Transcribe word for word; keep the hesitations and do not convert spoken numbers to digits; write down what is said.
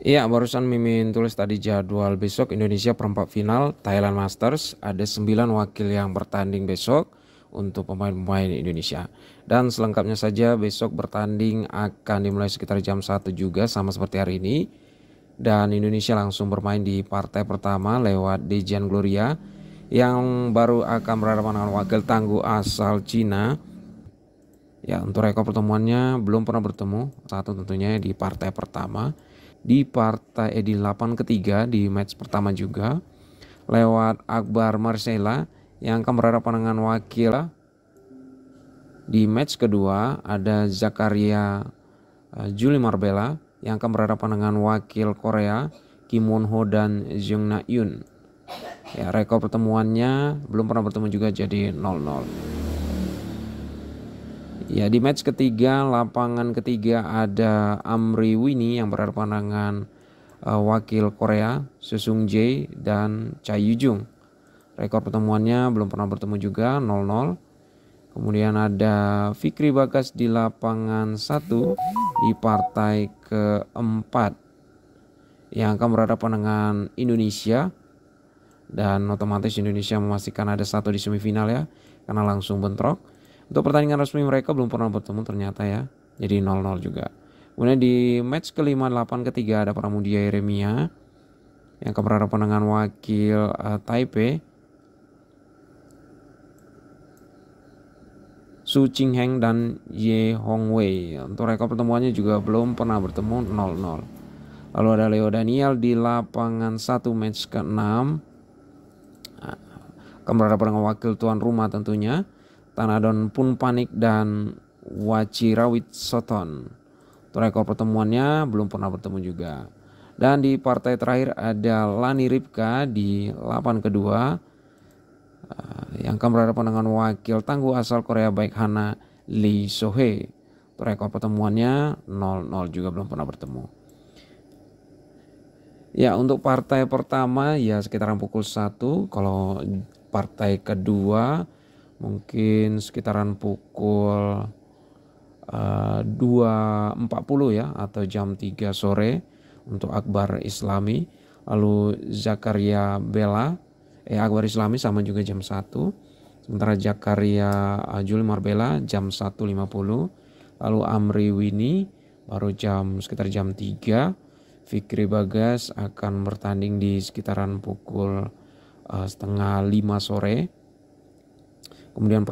Iya, barusan Mimin tulis tadi jadwal besok Indonesia perempat final Thailand Masters. Ada sembilan wakil yang bertanding besok untuk pemain-pemain Indonesia. Dan selengkapnya saja besok bertanding akan dimulai sekitar jam satu juga sama seperti hari ini. Dan Indonesia langsung bermain di partai pertama lewat Dejan Gloria yang baru akan berhadapan dengan wakil tangguh asal Cina. Ya, untuk rekor pertemuannya belum pernah bertemu, satu tentunya di partai pertama. Di partai eh, di lapan ketiga di match pertama juga lewat Akbar Marcella yang akan berhadapan dengan wakil. Di match kedua ada Zakaria uh, Juli Marbella yang akan berhadapan dengan wakil Korea Kim Wonho dan Jung Na Yun. Ya, rekor pertemuannya belum pernah bertemu juga, jadi nol nol. Ya, di match ketiga lapangan ketiga ada Amri Winny yang berhadapan dengan uh, wakil Korea Su Ye dan Chae. Rekor pertemuannya belum pernah bertemu juga, nol nol. Kemudian ada Fikri Bagas di lapangan satu di partai keempat yang akan berhadapan dengan Indonesia. Dan otomatis Indonesia memastikan ada satu di semifinal ya, karena langsung bentrok. Untuk pertandingan resmi mereka belum pernah bertemu ternyata ya, jadi nol nol juga. Kemudian di match kelima delapan ketiga ada Pramudya Yeremia yang akan berhadapan dengan wakil uh, Taipei Su Ching Heng dan Ye Hongwei. Untuk rekor pertemuannya juga belum pernah bertemu, nol nol. Lalu ada Leo Daniel di lapangan satu match keenam akan berhadapan dengan wakil tuan rumah tentunya Tanadon pun panik dan Wacirawit Soton. Untuk rekor pertemuannya belum pernah bertemu juga. Dan di partai terakhir ada Lanny Ribka di lapan kedua yang akan berhadapan dengan wakil tangguh asal Korea Baek Hana Lee So Hee. Rekor pertemuannya nol nol juga, belum pernah bertemu. Ya, untuk partai pertama ya sekitaran pukul satu. Kalau partai kedua mungkin sekitaran pukul uh, dua empat puluh ya, atau jam tiga sore untuk Akbar Islami. Lalu Zakaria Bella Eh, Akbar Islami sama juga jam satu. Sementara Zakaria uh, Juli Marbella jam satu lima puluh. Lalu Amri Winny baru jam sekitar jam tiga. Fikri Bagas akan bertanding di sekitaran pukul uh, setengah lima sore. Kemudian